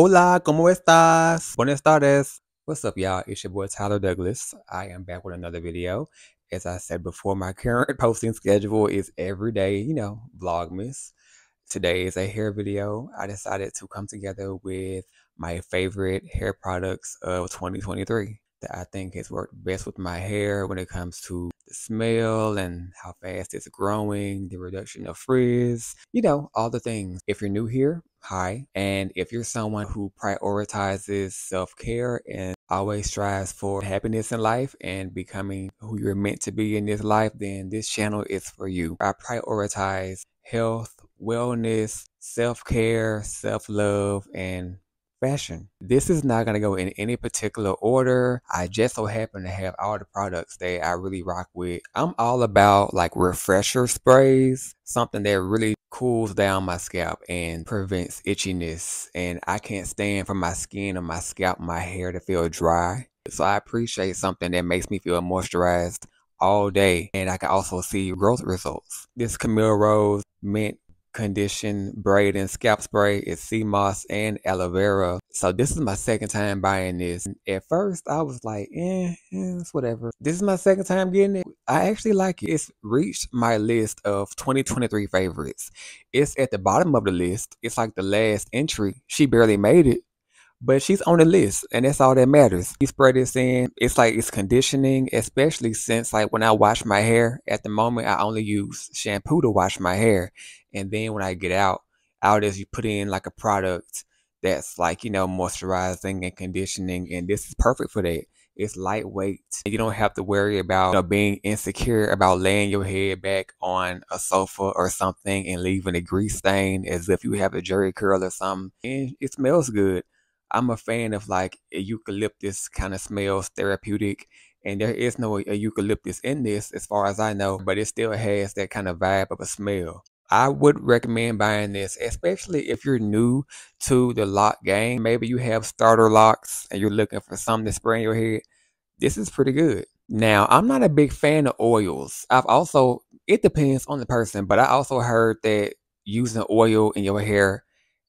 Hola, ¿cómo estás? Buenas tardes. What's up, y'all? It's your boy Tyler Douglass. I am back with another video. As I said before, my current posting schedule is every day, you know, Vlogmas. Today is a hair video. I decided to come together with my favorite hair products of 2023 that I think has worked best with my hair when it comes to the smell and how fast it's growing, the reduction of frizz, you know, all the things. If you're new here, hi. And if you're someone who prioritizes self-care and always strives for happiness in life and becoming who you're meant to be in this life, then this channel is for you. I prioritize health, wellness, self-care, self-love, and fashion. This is not going to go in any particular order. I just so happen to have all the products that I really rock with. I'm all about like refresher sprays, something that really cools down my scalp and prevents itchiness. And I can't stand for my skin or my scalp, my hair to feel dry. So I appreciate something that makes me feel moisturized all day. And I can also see growth results. This Camille Rose Mint Condition Braid and Scalp Spray is sea moss and aloe vera. So this is my second time buying this. At first I was like, it's whatever. This is my second time getting it. I actually like it. It's reached my list of 2023 favorites. It's at the bottom of the list. It's like the last entry. She barely made it, but she's on the list, and that's all that matters. You spray this in, it's like it's conditioning, especially since like when I wash my hair, at the moment I only use shampoo to wash my hair. And then when I get out, I'll just put in like a product that's like, you know, moisturizing and conditioning. And this is perfect for that. It's lightweight. You don't have to worry about, you know, being insecure about laying your head back on a sofa or something and leaving a grease stain as if you have a jerry curl or something. And it smells good. I'm a fan of like eucalyptus kind of smells therapeutic, and there is no eucalyptus in this as far as I know, but it still has that kind of vibe of a smell. I would recommend buying this, especially if you're new to the lock game. Maybe you have starter locks and you're looking for something to spray in your head. This is pretty good. Now, I'm not a big fan of oils. It depends on the person, but I also heard that using oil in your hair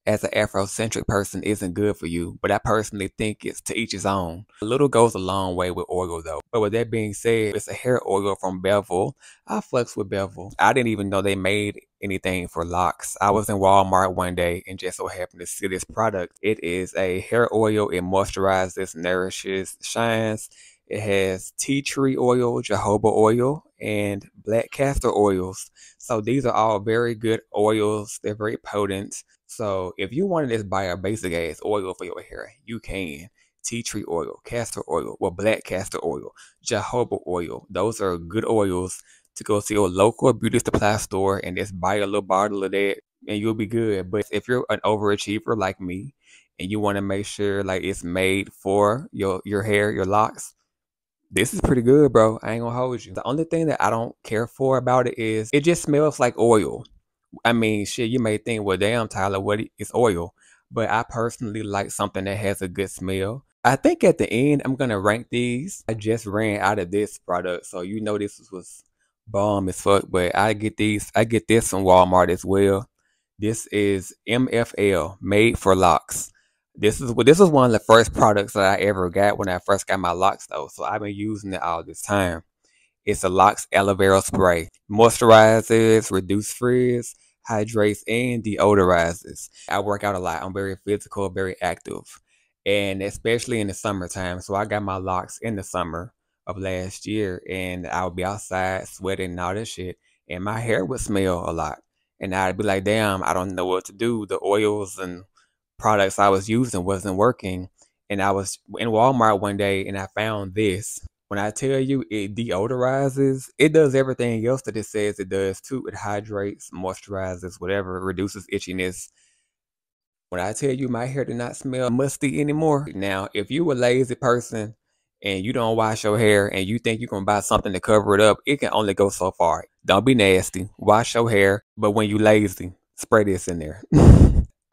as an Afrocentric person isn't good for you, but I personally think it's to each his own. A little goes a long way with oil though. But with that being said, it's a hair oil from Bevel. I flex with Bevel. I didn't even know they made anything for locks. I was in Walmart one day and just so happened to see this product. It is a hair oil. It moisturizes, nourishes, shines. It has tea tree oil, jojoba oil, and black castor oils. So these are all very good oils. They're very potent. So if you want to just buy a basic ass oil for your hair, you can. Tea tree oil, castor oil, well, black castor oil, jojoba oil. Those are good oils to go to your local beauty supply store and just buy a little bottle of that and you'll be good. But if you're an overachiever like me and you want to make sure like it's made for your hair, your locks, this is pretty good, bro. I ain't gonna hold you. The only thing that I don't care for about it is it just smells like oil. I mean, shit, you may think, well, damn, Tyler, what? It's oil. But I personally like something that has a good smell. I think at the end, I'm going to rank these. I just ran out of this product, so you know this was bomb as fuck. But I get these. I get this from Walmart as well. This is MFL, Made for Locks. This is one of the first products that I ever got when I first got my locks, though. So I've been using it all this time. It's a locks aloe vera spray. Moisturizes, reduce frizz, hydrates, and deodorizes. I work out a lot. I'm very physical, very active, and especially in the summertime. So I got my locks in the summer of last year, and I would be outside sweating and all this shit, and my hair would smell a lot. And I'd be like, damn, I don't know what to do. The oils and products I was using wasn't working. And I was in Walmart one day, and I found this. When I tell you it deodorizes, it does everything else that it says it does too. It hydrates, moisturizes, whatever, reduces itchiness. When I tell you my hair did not smell musty anymore. Now, if you a lazy person and you don't wash your hair and you think you're going to buy something to cover it up, it can only go so far. Don't be nasty. Wash your hair. But when you lazy, spray this in there.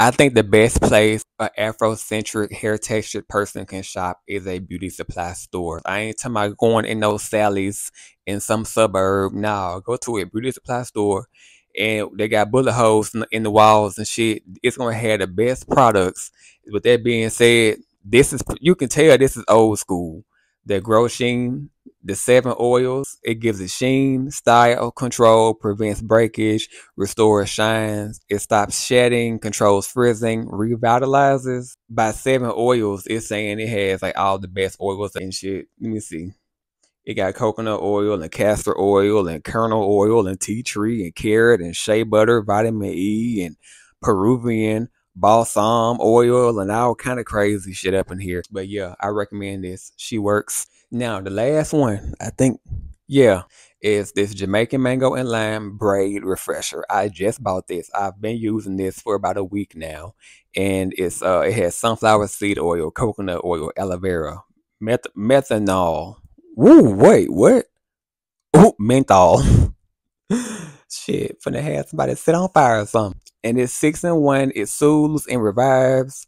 I think the best place an Afrocentric hair textured person can shop is a beauty supply store. I ain't talking about going in no Sally's in some suburb. No, go to a beauty supply store and they got bullet holes in the walls and shit. It's gonna have the best products. With that being said, this is, you can tell this is old school. The Groshing, the 7 oils, it gives it sheen, style, control, prevents breakage, restores shines, it stops shedding, controls frizzing, revitalizes. By 7 oils, it's saying it has like all the best oils and shit. Let me see. It got coconut oil and castor oil and kernel oil and tea tree and carrot and shea butter, vitamin E and Peruvian balsam oil and all kind of crazy shit up in here. But yeah, I recommend this. She works. Now the last one, I think, yeah, is this Jamaican Mango and Lime Braid Refresher. I just bought this. I've been using this for about a week now, and it's it has sunflower seed oil, coconut oil, aloe vera, methanol. Woo, wait, what? Oh, menthol. Shit, finna have somebody sit on fire or something. And it's 6-in-1. It soothes and revives,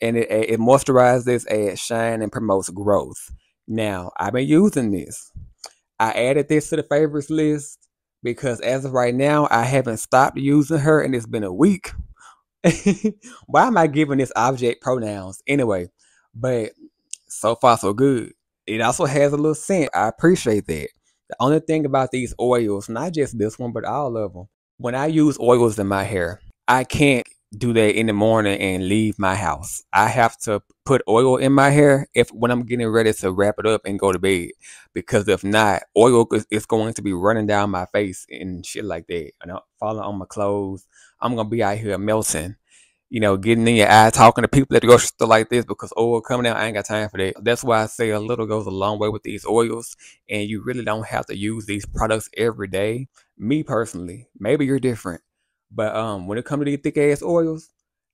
and it moisturizes, adds shine, and promotes growth. Now, I've been using this. I added this to the favorites list because as of right now, I haven't stopped using her, and it's been a week. Why am I giving this object pronouns? Anyway, but so far, so good. It also has a little scent. I appreciate that. The only thing about these oils, not just this one, but all of them, when I use oils in my hair, I can't do that in the morning and leave my house. I have to put oil in my hair when I'm getting ready to wrap it up and go to bed, because if not, oil is going to be running down my face and shit like that, and I'm falling on my clothes. I'm gonna be out here melting, you know, getting in your eye, talking to people at the grocery store like this, because oil coming out, I ain't got time for that. That's why I say a little goes a long way with these oils, and you really don't have to use these products every day. Me personally, maybe you're different, but when it comes to these thick ass oils,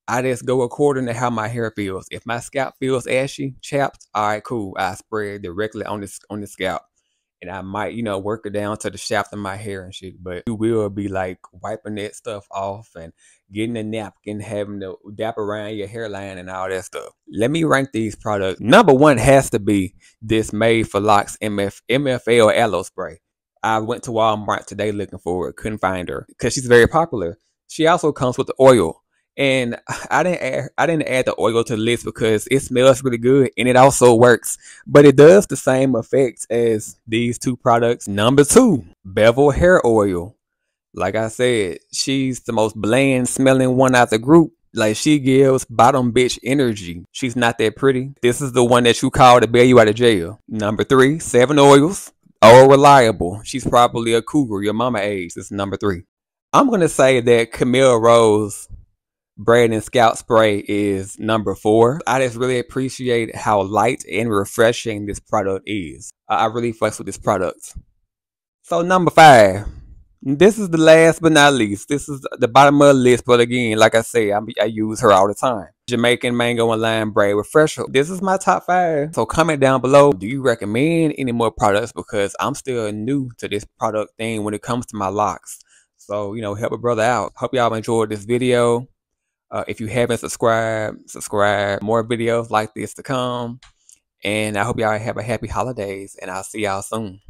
I just go according to how my hair feels. If my scalp feels ashy, chapped, all right, cool. I spray it directly on the scalp, and I might, you know, work it down to the shaft of my hair and shit. But you will be like wiping that stuff off and getting a napkin, having to dap around your hairline and all that stuff. Let me rank these products. Number 1 has to be this Made for Locks MFL Aloe Spray. I went to Walmart today looking for it, couldn't find her because she's very popular. She also comes with the oil, and I didn't add the oil to the list because it smells really good and it also works, but it does the same effects as these two products. Number 2, Bevel Hair Oil. Like I said, she's the most bland smelling one out the group. Like, she gives bottom bitch energy. She's not that pretty. This is the one that you call to bail you out of jail. Number 3, 7 Oils. Oh, Reliable. She's probably a cougar, your mama age. This is number 3. I'm going to say that Camille Rose Braid and Scalp Spray is number 4. I just really appreciate how light and refreshing this product is. I really flex with this product. So number 5. This is the last but not least. This is the bottom of the list, but again, like I say, I use her all the time. Jamaican Mango and Lime Braid Refresher. This is my top 5. So comment down below, do you recommend any more products? Because I'm still new to this product thing when it comes to my locks. So, you know, help a brother out. Hope y'all enjoyed this video. If you haven't subscribed, subscribe. More videos like this to come. And I hope y'all have a happy holidays, and I'll see y'all soon.